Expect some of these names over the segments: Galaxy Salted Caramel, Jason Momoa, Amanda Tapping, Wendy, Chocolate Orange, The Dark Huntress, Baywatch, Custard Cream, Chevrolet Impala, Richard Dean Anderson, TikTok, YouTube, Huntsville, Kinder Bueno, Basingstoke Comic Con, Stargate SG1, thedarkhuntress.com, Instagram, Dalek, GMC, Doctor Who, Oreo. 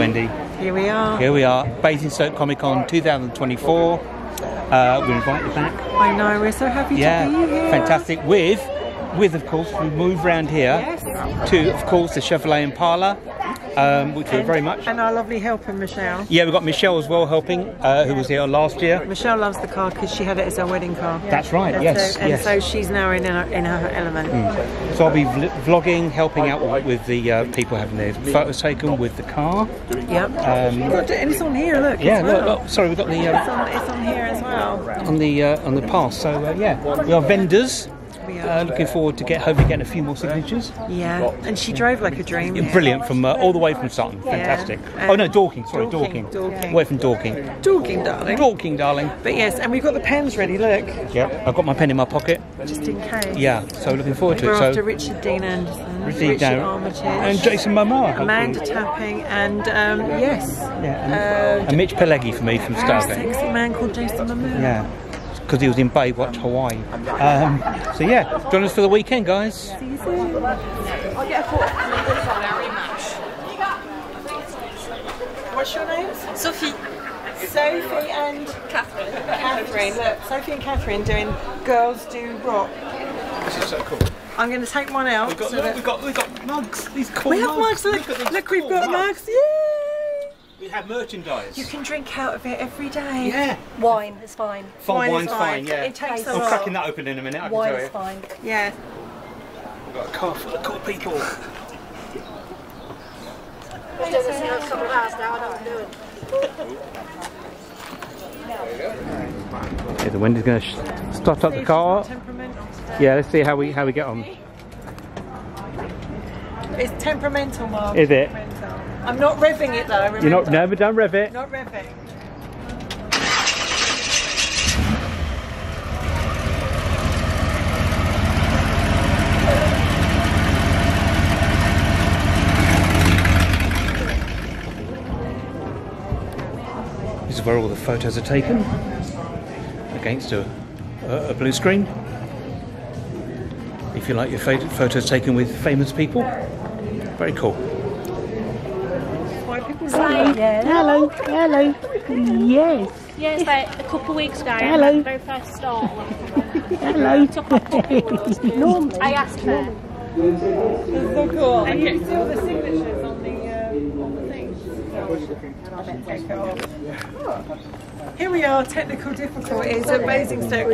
Wendy. Here we are. Here we are. Basingstoke Comic Con 2024. We're invited back. I know, we're so happy to be here. Fantastic. With of course, we move round here to, of course, the Chevrolet Impala, which we very much. And our lovely helper, Michelle. Yeah, we've got Michelle as well helping, who was here last year. Michelle loves the car because she had it as her wedding car. That's right, and so she's now in her element. Mm. So I'll be vlogging, helping out with the people having their photos taken with the car. Yep. And it's on here, look. Yeah, look, sorry, we've got the... it's on here as well. On the pass, so yeah. We are vendors. Looking forward to hopefully getting a few more signatures. Yeah, and she drove like a dream. Brilliant, from all the way from Sutton. Fantastic. Oh no, Dorking. Sorry, Dorking. Away from Dorking. Dorking, darling. Dorking, darling. But yes, and we've got the pens ready. Look. Yeah, I've got my pen in my pocket. Just in case. Yeah. So looking forward to it. We're after Richard Dean Anderson, Richard Armitage, and Jason Momoa, Amanda Tapping, and and Mitch Pileggi for me from Stargate. A sexy man called Jason Momoa. Yeah. Because he was in Baywatch, Hawaii. So yeah, join us for the weekend, guys. See you soon. I'll get a photo. What's your names? Sophie. Sophie and Catherine. Catherine. Look, Sophie and Catherine doing Girls Do Rock. This is so cool. I'm going to take one out. We've got mugs. These cool mugs. We have mugs. Look, we've got mugs. Yeah. We have merchandise. You can drink out of it every day. Yeah. Wine is fine. Wine's fine, yeah. It takes a while. I'm cracking that open in a minute, I can tell you. Wine is fine. Yeah. We've got a car full of cool people. I've done this in the last couple of hours now, I know what I'm doing. There you go. The wind is going to start up the car. Yeah, let's see how we get on. It's temperamental, Mark. Is it? I'm not revving it though, remember? You're not, no, but don't rev it. Not revving. This is where all the photos are taken against a blue screen. If you like your photos taken with famous people, very cool. Hello, hello, yes. Yeah, it's like a couple of weeks ago, hello. I had the very first stall. Hello. I asked her. That's so cool. And you can see all the signatures on the thing. And I'll bet take it off. Here we are, technical difficulties, amazing stuff.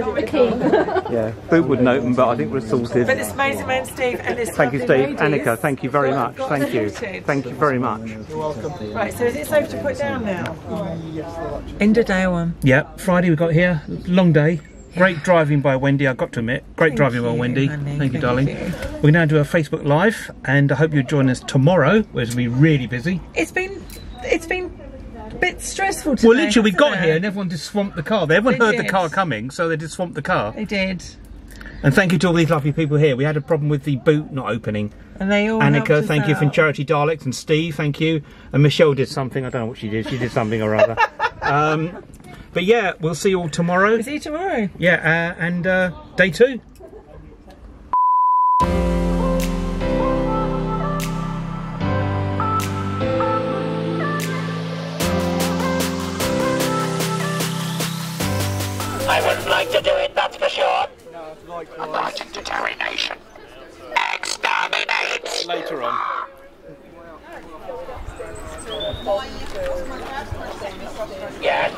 Yeah, boot wouldn't open, but I think we're sorted. But this amazing man, Steve, and this thank you, Steve. Annika, thank you very much. Thank you. Thank you very much. You're welcome. Right, so is it safe to put down now? End of day one. Yeah, Friday we got here. Long day. Great driving by Wendy, I've got to admit. Great driving by Wendy. Thank you, darling. We're now doing a Facebook Live, and I hope you'll join us tomorrow, where it's going to be really busy. It's been a bit stressful today. Well, literally, we got here and everyone just swamped the car. Everyone heard the car coming, so they just swamped the car. They did. And thank you to all these lovely people here. We had a problem with the boot not opening. And they all Annika, thank you, from Charity Daleks, and Steve, thank you. And Michelle did something, I don't know what she did. She did something or other. But yeah, we'll see you all tomorrow. We'll see you tomorrow. Yeah, and day two. I wouldn't like to do it, that's for sure. No, likewise. Determination. Exterminate. Later on. Yes.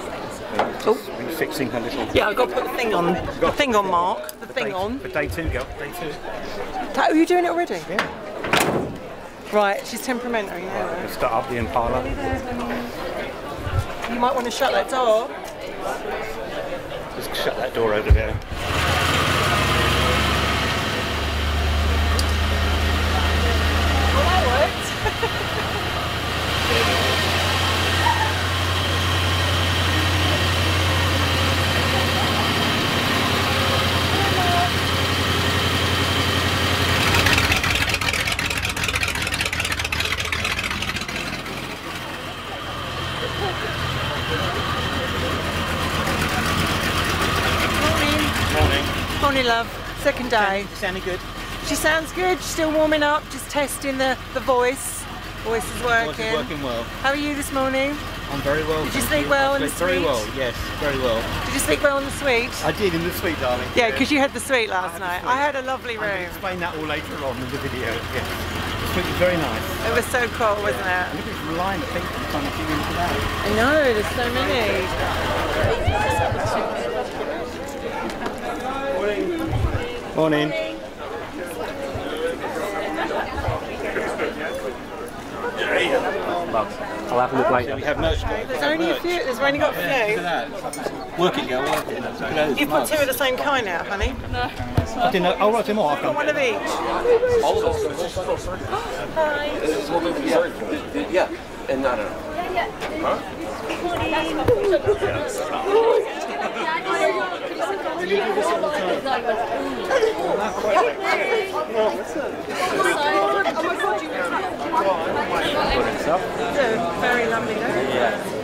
Oh. Been fixing her little. Yeah, I've got to put the thing on. The thing on, Mark. The thing on. For day two, girl. Day two. Are you doing it already? Yeah. Right, she's temperamentary now. Right, we'll start up the Impala. You might want to shut that door. Just shut that door over there. Well, that worked. Love, second day. She sounded good. She sounds good. She's still warming up, just testing the voice. Voice is working well. How are you this morning? I'm very well. Did you sleep well in the suite? Very well, yes, very well. Did you sleep well in the suite? I did in the suite, darling. Yeah, because you had the suite last night. I had a lovely room. I'll explain that all later on in the video. Yeah. The suite was very nice. It was so cool, wasn't it? Look at this line of people trying to get in today. I know, there's so many. Morning. Morning. I'll have a look later. We have merch. There's only a few. There's only got a few. Work it, girl. Work it. You've got two of the same kind out, honey. No. I didn't know. Oh, right, tomorrow. I've got one of each. Hi. Yeah. And I don't know. Very lovely though.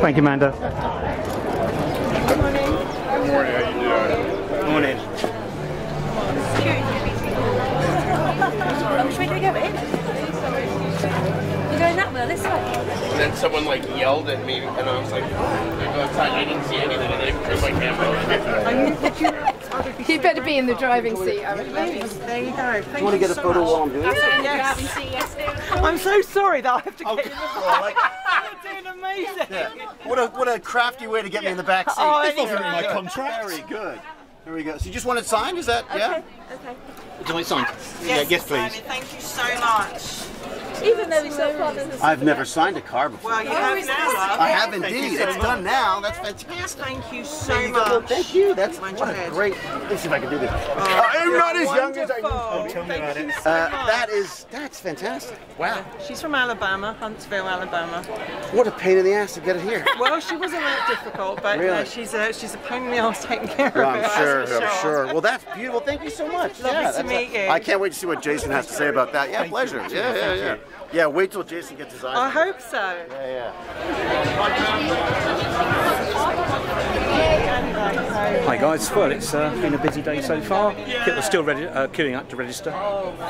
Thank you, Amanda. Good morning. Good morning, how you doing? Morning. Which way do we go in? We're going that way, this way. And then someone like yelled at me, and I was like, I go outside, I didn't see anything, and I turned my camera on. You better be in the driving seat, I would think. There you go. Thank you want to get a photo while I'm doing it? Yes. I'm so sorry that I have to get in the You're doing amazing. Yeah. What a crafty way to get me in the back seat. Oh, this wasn't in my contract. Very good. There we go. So you just want it signed? Is that, yeah? Okay. Do you want it signed? Yes, please. Thank you so much. Even though we so far I've never signed a car before. Well, you have now. I have indeed. It's done now. That's fantastic. Thank you so much. Thank you. That's what a great. Let's see if I can do this. I'm not as young as I used to be. Thank you so much. That's fantastic. Wow. She's from Alabama, Huntsville, Alabama. What a pain in the ass to get it here. Well, she wasn't that difficult, but really? she's a pain in the ass taking care of it. I'm sure. Well, that's beautiful. Thank you so much. Lovely to meet you. I can't wait to see what Jason has to say about that. Yeah, pleasure. Yeah. Yeah, wait till Jason gets his eyes. I hope so. Yeah. Hi guys, well it's been a busy day so far. People are still queuing up to register.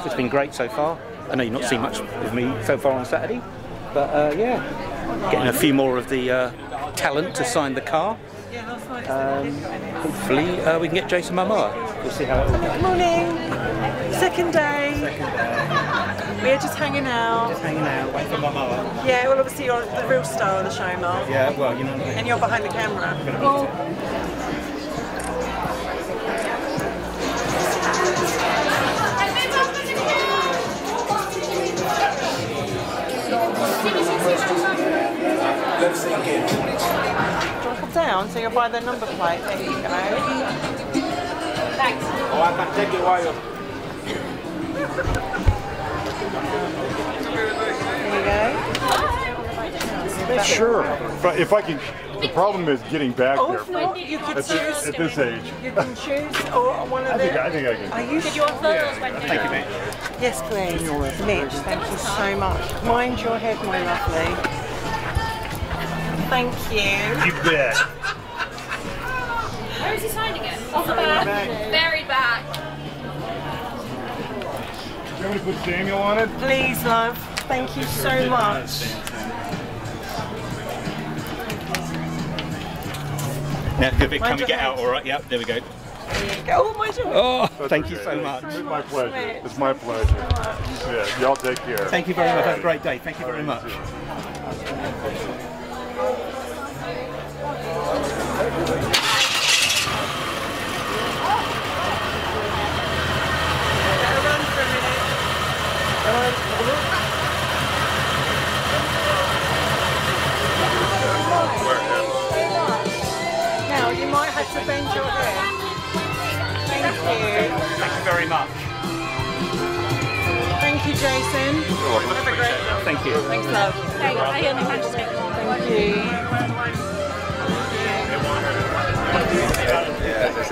It's been great so far. I know you've not seen much of me so far on Saturday, but yeah, getting a few more of the talent to sign the car. Hopefully we can get Jason Momoa. We'll see how it goes. Morning. Second day. We're just hanging out. Just hanging out, waiting for Momoa. Yeah, well obviously you're the real star of the show, Mark. Yeah, well, you know what I mean. And you're behind the camera. Well. Do you want to come down so you'll buy the number plate? There you go. Thanks. Oh, I can take it while you're... Sure, but if I can, the problem is getting back there at this age. You can choose or one of them. I think I can. Thank you, Mitch. Yes, please. Mitch, thank you so much. Mind your head, my lovely. Thank you. You bet. Where is he signing it? Off the back. Very back. Do you want me to put Daniel on it? Please, love. Thank you so much. Now, can we get out all right? Yep, there we go. There you go. Oh, my job. Oh, thank you so much. It's my pleasure. It's my pleasure. Yeah, y'all take care. Thank you very much. Have a great day. Thank you very much. Now you might have to bend your head. Thank you. Thank you very much. Thank you, Jason. Have a great day. Thank you. Thanks, love. Thank you. Yeah, as I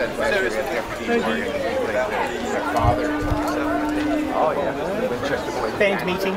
said, my father. Oh yeah. Band meeting.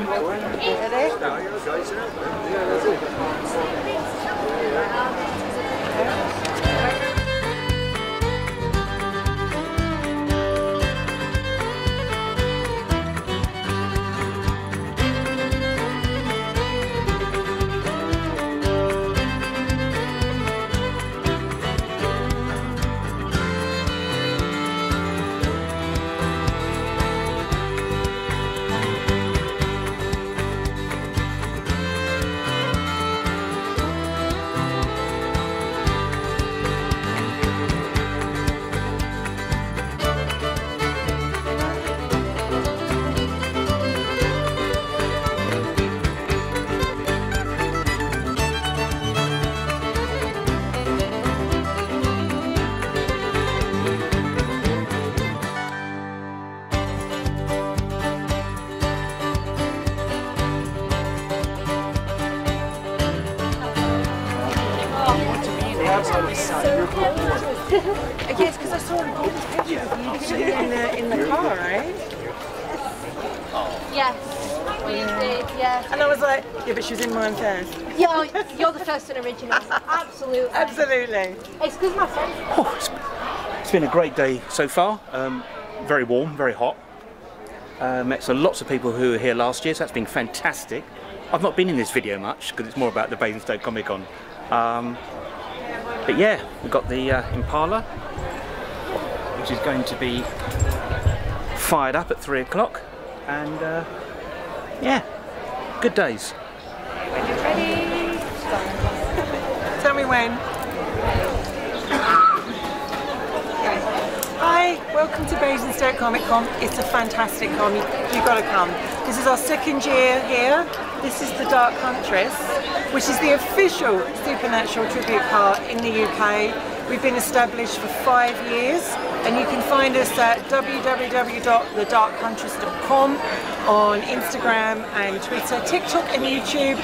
Yes, because I saw all these pictures of you in the car, right? Yes, we did, yes. And I was like, yeah, but she was in mine first. Yeah, you're the first and original. Absolutely. Absolutely. It's because my friend. Oh, it's been a great day so far. Very warm, very hot. Met so lots of people who were here last year, so that's been fantastic. I've not been in this video much because it's more about the Basingstoke Comic Con. But yeah, we've got the Impala, which is going to be fired up at 3 o'clock, and yeah, good days. When you're ready, tell me when. Hi, welcome to Basingstoke Comic Con. It's a fantastic con. You've got to come. This is our second year here. This is The Dark Huntress, which is the official Supernatural tribute part in the UK. We've been established for 5 years, and you can find us at www.thedarkhuntress.com on Instagram and Twitter, TikTok and YouTube.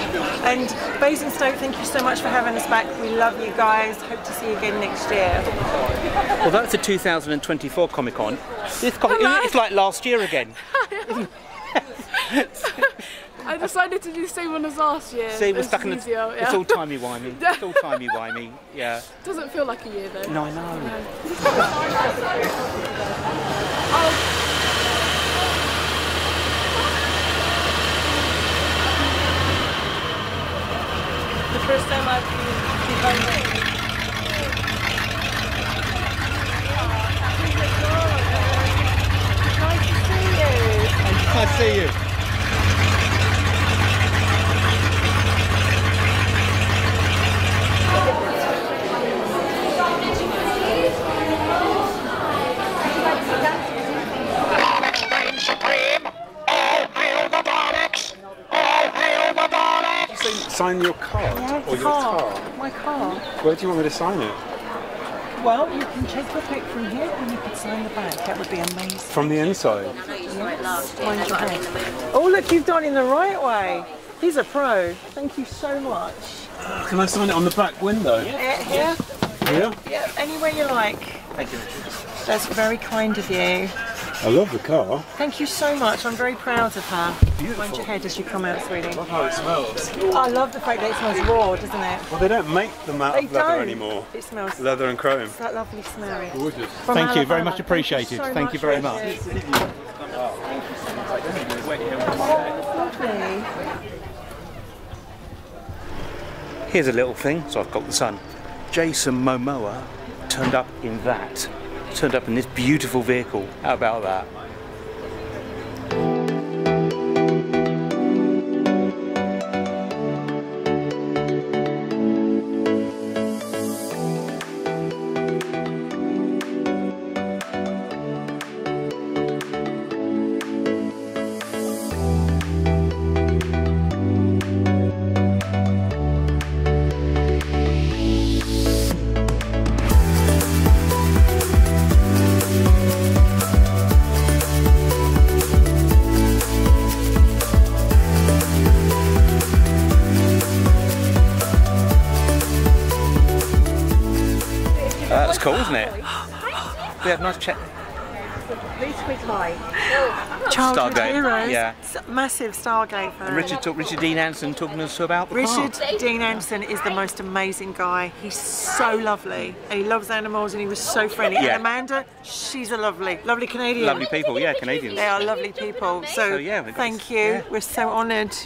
And Basingstoke, thank you so much for having us back. We love you guys. Hope to see you again next year. Well, that's the 2024 Comic Con. This Comic Con, it's like last year again. I decided to do the same one as last year. See, we're stuck in the... Yeah. It's all timey-wimey. It's all timey-wimey, yeah. Doesn't feel like a year, though. No, I know. No. Oh. The first time I've been... Nice to see you. Nice to see you. Sign your card, yeah, or your car? My car. Where do you want me to sign it? Well, you can take your pick from here and you can sign the back. That would be amazing. From the inside? Yes. Oh look, you've done it in the right way. He's a pro. Thank you so much. Can I sign it on the back window? Yeah. Here? Here? Yeah, anywhere you like. Thank you. That's very kind of you. I love the car. Thank you so much. I'm very proud of her. Beautiful. Mind your head as you come out, sweetie. I love how it smells. I love the fact that it smells raw, doesn't it? Well, they don't make them out of leather anymore. It smells leather and chrome. It's that lovely smell. Gorgeous. Thank you, very much appreciated. Thank you very much. Thank you so much. Lovely. Here's a little thing. So I've got the sun. Jason Momoa turned up in that. Turned up in this beautiful vehicle. How about that? Cool, isn't it? We had a nice chat. Stargate heroes. Yeah. Massive Stargate fan. And Richard Dean Anderson talking to us about the park. Richard Dean Anderson is the most amazing guy. He's so lovely. And he loves animals and he was so friendly. Yeah. And Amanda, she's a lovely Canadian. Lovely people, yeah, Canadians. They are lovely people. So yeah, thank you. Yeah. We're so honoured.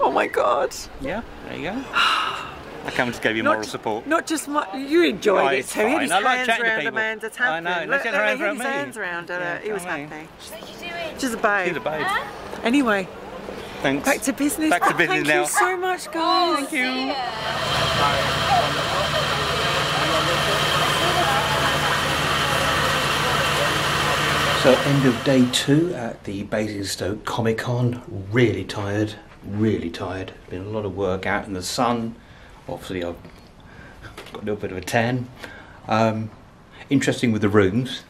Oh my God. Yeah, there you go. I can't just give you moral support. Not just my, you enjoyed it too. He had his hands around Amanda Tapping. I know, look, he had his hands around her. He was happy. What are you doing? She's a babe. She's a babe. Anyway. Thanks. Back to business. Back to business now. Thank you so much, guys. Thank you. So, end of day two at the Basingstoke Comic Con. Really tired. Really tired. Been a lot of work out in the sun. Obviously, I've got a little bit of a tan. Interesting with the rooms,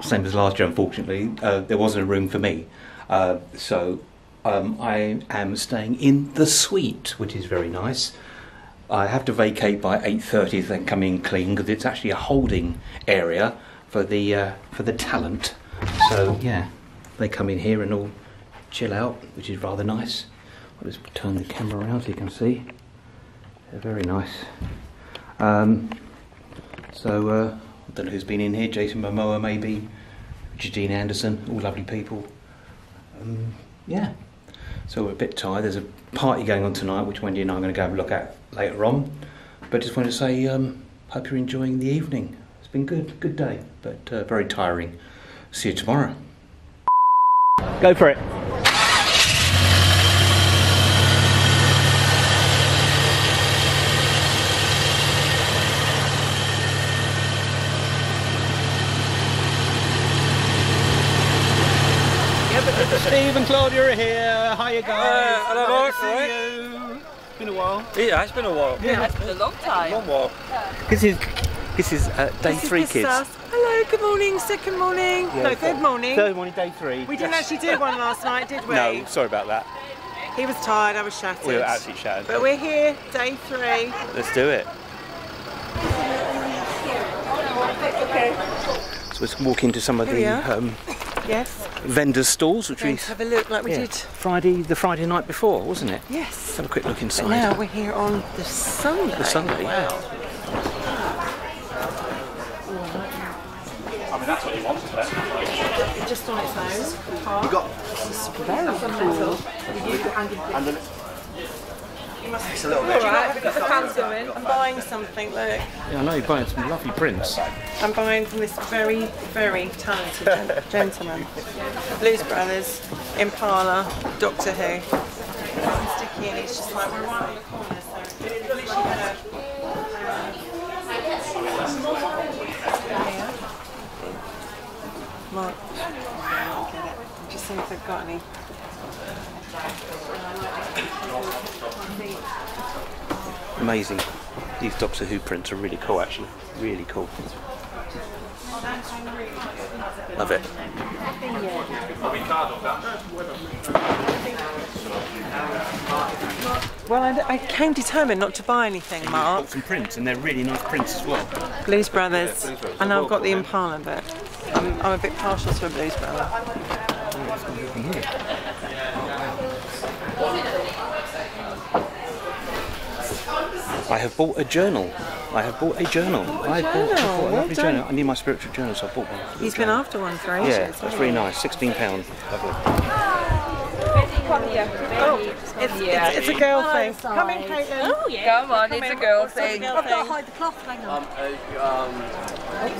same as last year, unfortunately, there wasn't a room for me. So I am staying in the suite, which is very nice. I have to vacate by 8:30, then come in clean, because it's actually a holding area for the talent. So yeah, they come in here and all chill out, which is rather nice. I'll just turn the camera around so you can see. Very nice. So I don't know who's been in here. Jason Momoa, maybe. Richard Dean Anderson. All lovely people. Yeah. So we're a bit tired. There's a party going on tonight, which Wendy and I are going to go have a look at later on. But just wanted to say, hope you're enjoying the evening. It's been good. Good day, but very tiring. See you tomorrow. Go for it. Steve and Claudia are here. Hiya guys. Hello, nice to see you. It's been a while. Yeah, it's been a while. Yeah, it's been a long time. Long while. Yeah. This is day three, kids. Hello, good morning, second morning. Yeah, no, third morning. Third morning, day three. We didn't actually do one last night, did we? No, sorry about that. He was tired, I was shattered. We were absolutely shattered. But we're here, day three. Let's do it. So let's walk into some of vendors' stalls, which we have a look like we did the Friday night before, wasn't it? Yes. Let's have a quick look inside. But now we're here on the Sunday. The Sunday. Wow. I mean, that's what you want. Just on its own. You got very cool. And then it's a little bit. Alright, the fans going. I'm buying something, look. Yeah, I know you're buying some lovely prints. I'm buying from this very, very talented gentleman. Blues Brothers, Impala, Doctor Who. It's sticky and it's just like we're right on the corner, so it's literally better. Mark. Just see if they've got any. Amazing. These Doctor Who prints are really cool, actually. Really cool. Love it. Well, I came determined not to buy anything, Mark. I've got some prints, and they're really nice prints as well. Blues Brothers. Yeah, Blues Brothers. And I've got the Impala, but I'm a bit partial to a Blues Brother. I have bought a journal. I have bought a journal. I bought a lovely journal. I need my spiritual journal, so I bought one. He's been after one for ages. Yeah, that's really nice. £16. Oh, it's a girl thing. Come in, Caitlin. Oh, yeah. Come on, it's a girl thing. I've got to hide the cloth. Hang on.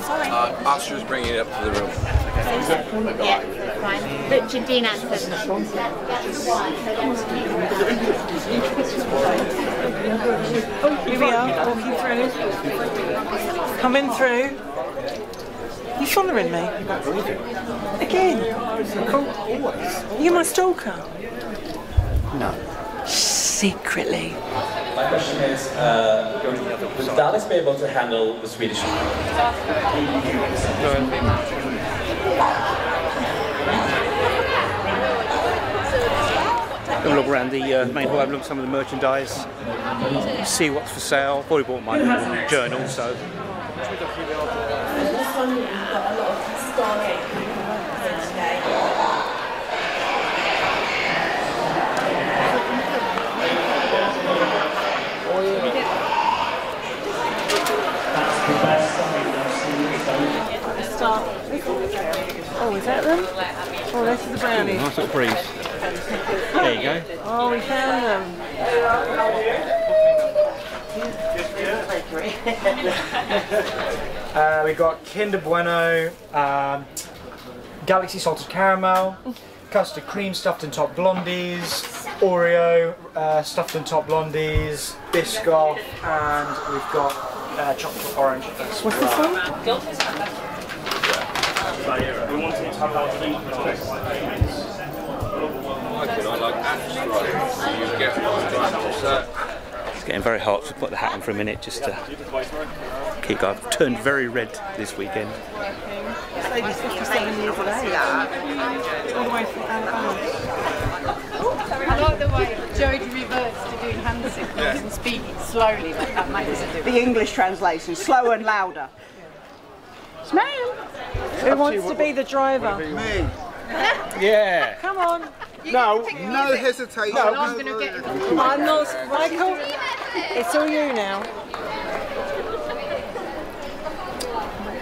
Sorry. Astra's bringing it up to the room. Yeah, Richard Dean Anderson. That's why. Here we are, walking through. Coming through. You following me? Again? Cool. You're my stalker? No. Secretly. My question is, would Daleks be able to handle the Swedish? Have a look around the main hall, have a look at some of the merchandise, see what's for sale. I've already bought my journal, so. Oh, is that them? Oh, that's the brownies. Nice little breeze. There you go. Oh, we found them. We got Kinder Bueno, Galaxy Salted Caramel, Custard Cream Stuffed and Top Blondies, Oreo Stuffed and Top Blondies, Biscoff, and we've got Chocolate Orange. What's this one? We want to have our thing for the next I like that. So you get one. It's getting very hot, so put the hat on for a minute just to keep going. I've turned very red this weekend. This lady's 57 years old. All the way from I like the way Jodie reverts to doing hand signals and speaking slowly, but that makes it do. The English translation, slow and louder. Smile! Who wants to be the driver? Me. Yeah. Come on. No, no hesitation. No, I'm going to get you. I'm not. Michael, it's all you now.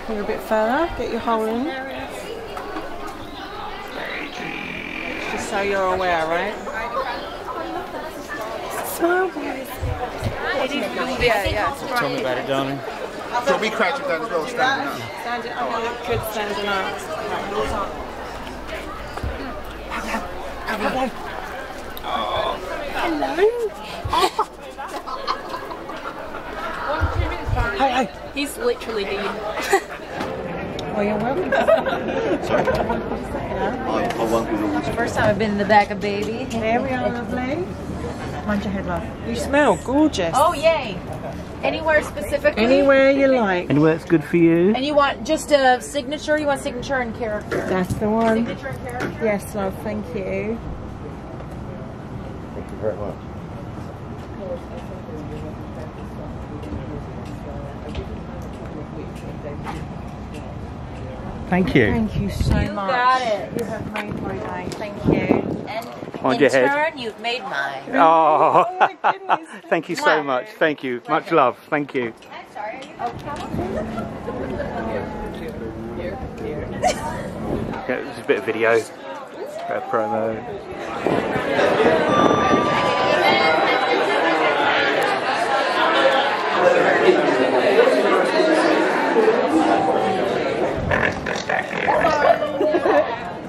You're a bit further. Get your hole in. Just so you're aware, right? Smile, boys. Yeah. Tell me about it, darling. So we crouch down as well, standing up. I look good standing up. Hello. Hello. Hey, hey. He's literally being. Well, you're welcome. Sorry. I won't be wrong. First time I've been in the back of baby. There we are, lovely. Mind your head, love. You smell gorgeous. Oh, yay. Anywhere specifically? Anywhere you like. Anywhere that's good for you. And you want just a signature? You want signature and character? That's the one. Signature and character? Yes, love, thank you. Thank you very much. Thank you. Thank you so much. You got it. You have made my day. Thank you. And in your turn, you've made mine. Oh, oh my goodness. Thank you so much. Thank you. Pleasure. Much love. Thank you. I'm sorry. Okay. Okay, this is a bit of video. A promo.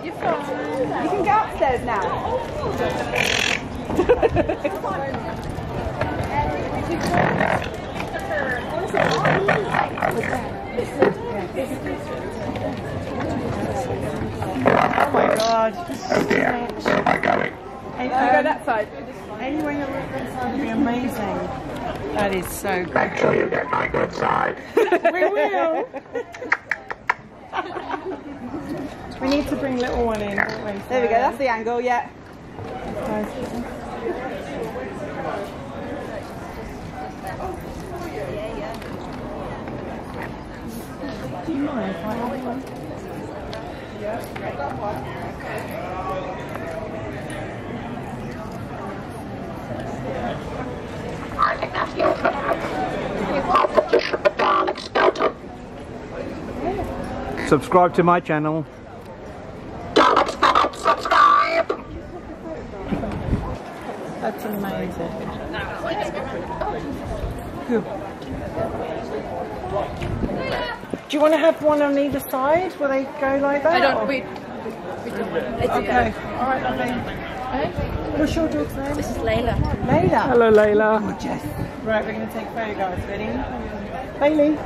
You're fine. You can go upstairs now. Oh my god. Okay, so I got it. Hey, you go that side. Anyway, you look that side would be amazing. That is so good. Make sure you get my good side. We will. We need to bring little one in. Don't we? There we go, that's the angle, yeah. Do you mind if I have one? I think that's your favorite. Subscribe to my channel. That's amazing. Good. Do you want to have one on either side? Will they go like that? I don't. We don't. Okay. All right, lovely. What's your dog's name? This is Layla. Layla. Hello, Layla. Gorgeous. Right, we're going to take photographs. Ready? Bailey.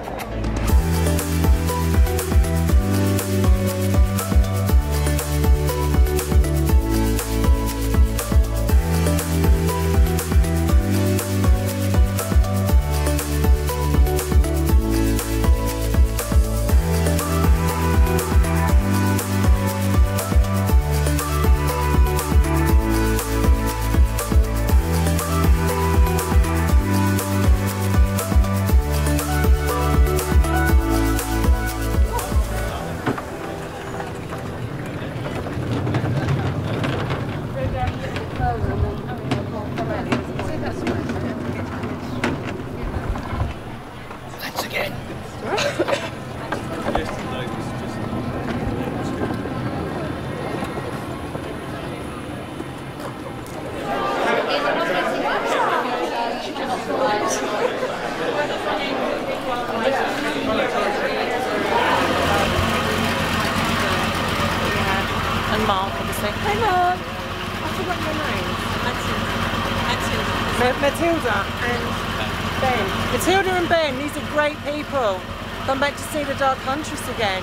Come back to see The Dark Huntress again.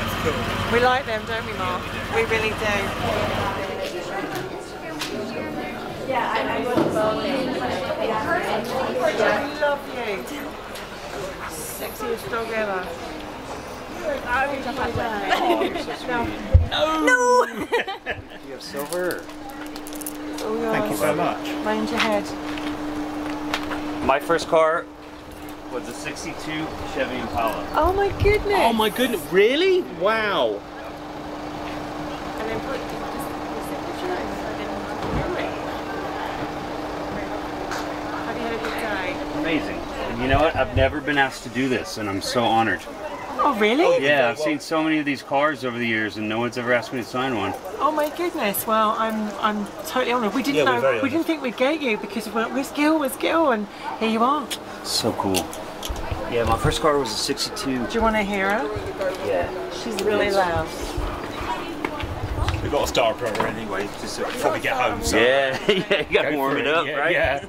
That's cool. We like them, don't we, Mark? Yeah, we really do. Yeah, I love you. Sexiest dog ever. No! Do you have silver? Oh, thank you so much. Mind your head. My first car was a 62 Chevy Impala. Oh my goodness! Oh my goodness, really? Wow! And then put have you had a good day? Amazing. And you know what? I've never been asked to do this and I'm so honored. Oh really? Yeah, I've seen so many of these cars over the years and no one's ever asked me to sign one. Oh my goodness, well I'm totally honored. We didn't know, we didn't think we'd get you because we went, where's Gil, and here you are. So cool. Yeah, my first car was a 62. Do you want to hear her? Yeah. She's really loud. We've got a star proper anyway, just before we get home. So yeah, yeah, you gotta warm it up, yeah, right? Yeah.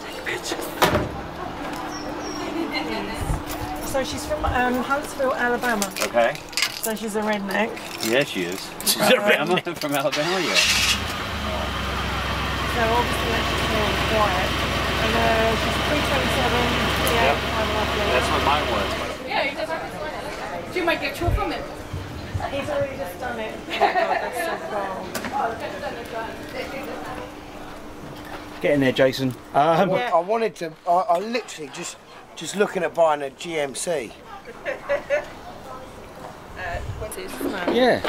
Take pictures. So she's from Huntsville, Alabama. Okay. So she's a redneck. Yeah, she is. She's a redneck. I'm from Alabama, yeah. So obviously that's all quiet. And she's 327, yeah, yep. I'm lovely. That's what mine was. Yeah, he does have. You might get your from it. He's already just done it. Oh my God, that's so cool. Get in there, Jason. Yeah. I wanted to, I literally just looking at buying a GMC. What is that? Yeah.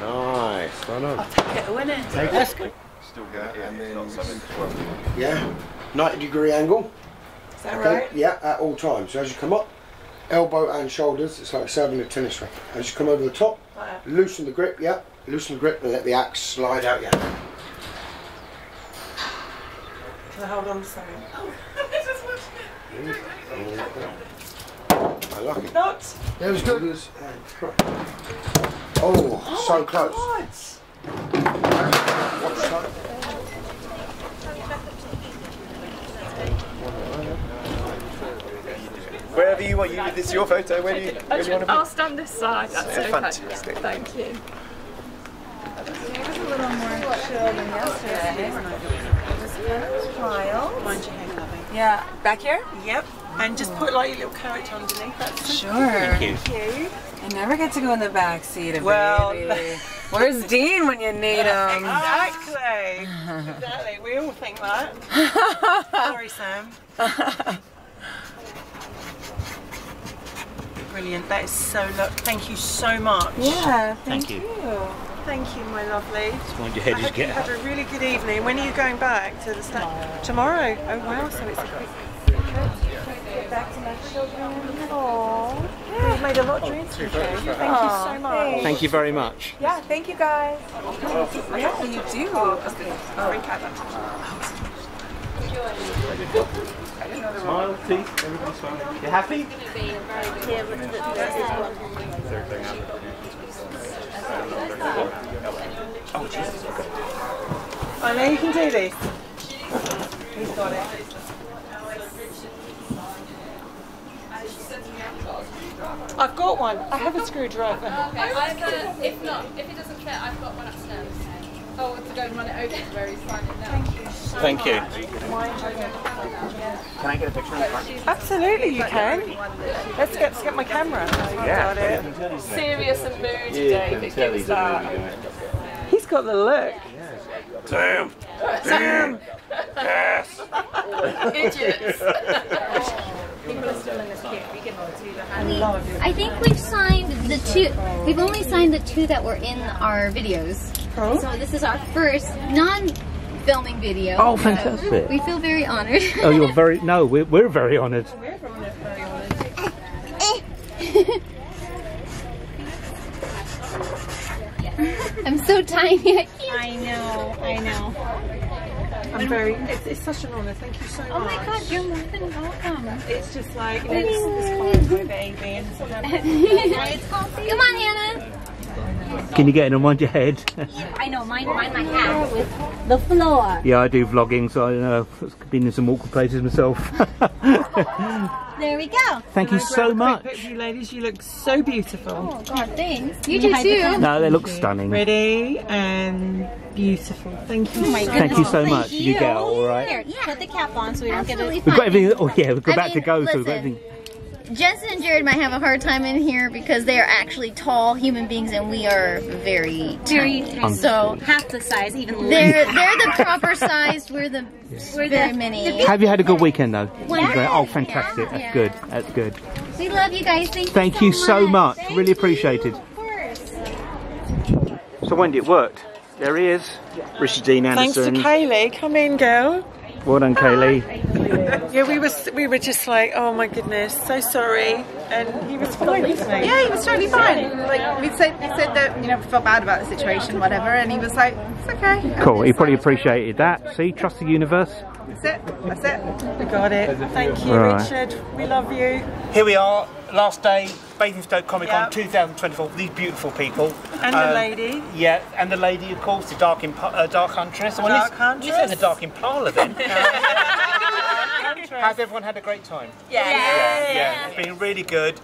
Nice, well done. I'll take it to win it. That's good. Still got it, yeah, and then not something to work with. Yeah, 90-degree angle. Is that right? Yeah, at all times. So as you come up, elbow and shoulders, it's like serving a tennis racket. As you come over the top, right, loosen the grip, yeah, loosen the grip and let the axe slide out, yeah. Can I hold on to something? Oh, I just watched it. I like it. Not. That was good. Oh, oh, so close. Wherever you want, you, this is your photo. Where do you, where do you want to be? I'll stand this side. That's so fantastic. Thank you. It was a little more chill than yesterday. It was mild. Mind your hair, loving. Yeah. Back here? Yep. And just put like your little carrot underneath. That's sure. Thank you. Thank you. I never get to go in the back seat of baby. Where's Dean when you need him? Exactly. Exactly. We all think that. Sorry, Sam. Brilliant. That is so lovely. Thank you so much. Yeah. Thank you. Thank you, my lovely. Mind your head, I hope you have a really good evening. When are you going back to the stand? Tomorrow. Oh wow. So it's a quick. Back to my children. Oh, yeah. We've made a lot of drinks today. Thank you so much. Thanks. Thank you very much. Yeah, thank you guys. Yeah, you do. Okay. Smile, teeth, everybody's fine. You happy? Oh, Jesus. I know you can do this. He's got it. I've got one. I have a screwdriver. Okay, I can, if not, if it doesn't fit, I've got one upstairs. Oh, to go and run it over to where he's finding it now. Thank you so much. Can I get a picture in the front? Absolutely, you can. Let's get my camera. Yeah. Serious and moody today. Yeah, he's got the look. Damn! Damn! Yes! Idiots! I think we've signed the two. We've only signed the two that were in our videos. So this is our first non filming video. Oh, fantastic. We feel very honored. Oh, you're very... No, we're very honored. Oh, we're very honored. I'm so tiny. I know. It's such an honor. Thank you so much. Oh my God, you're more than welcome. It's just like, it's called my baby. And so come on, Hannah. Can you get in and wind your head? Yeah, I know, mine my hat with the floor. Yeah, I do vlogging, so I know. I've been in some awkward places myself. There we go. Thank you so much. You ladies, you look so beautiful. Oh God, thanks. You do too. No, they look stunning. Pretty and beautiful. Thank you. Oh my goodness. Thank you so much. You get all right. Yeah. Put the cap on so we don't get it. We've got everything. Oh yeah, we've got back to go. So we've got everything. Jensen and Jared might have a hard time in here because they are actually tall human beings and we are very tiny. So half the size, even they're the proper size. We're very mini. Have you had a good weekend though? Yeah. Oh, fantastic! Yeah. That's good. That's good. We love you guys. Thank you so much. Really appreciated. Of course. So Wendy, it worked. There he is, Richard Dean Anderson. Thanks to Kaylee. Come in, girl. Well done, Kaylee. Yeah, we were just like, oh my goodness, so sorry, and he was fine, wasn't he? Yeah, he was totally fine. Like we said that, you know, we felt bad about the situation, whatever, and he was like, it's okay. Cool. He probably appreciated that. See, trust the universe. That's it. We got it. Thank you, Richard. We love you. Here we are, last day, Basingstoke Comic Con 2024. These beautiful people. And the lady. Yeah, and the lady, of course, the Dark Huntress. The Dark Huntress. You said the Dark Impala then. Has everyone had a great time? Yeah. Yeah. It's been really good.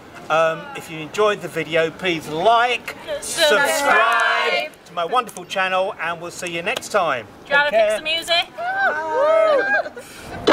If you enjoyed the video, please like, subscribe to my wonderful channel, and we'll see you next time. Do you want to fix the music?